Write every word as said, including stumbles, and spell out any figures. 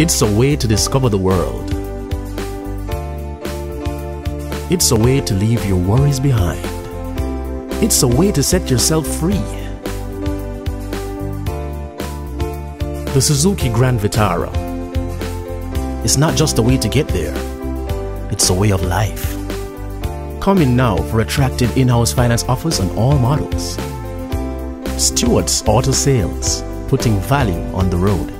It's a way to discover the world. It's a way to leave your worries behind. It's a way to set yourself free. The Suzuki Grand Vitara. It's not just a way to get there, it's a way of life. Come in now for attractive in-house finance offers on all models. Stewart's Auto Sales, putting value on the road.